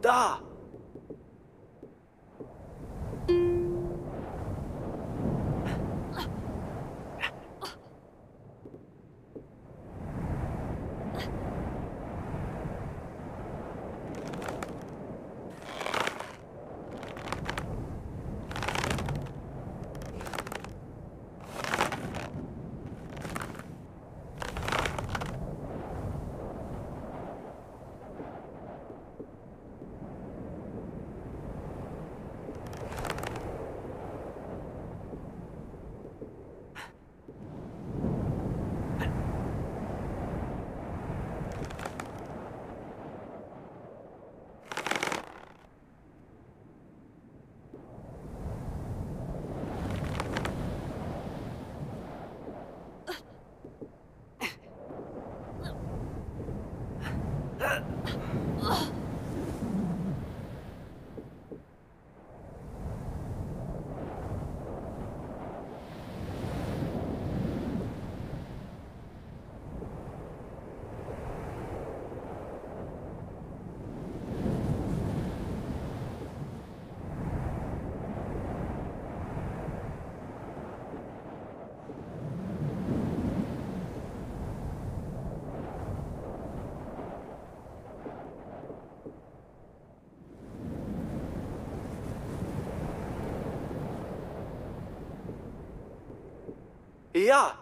大。 哎呀！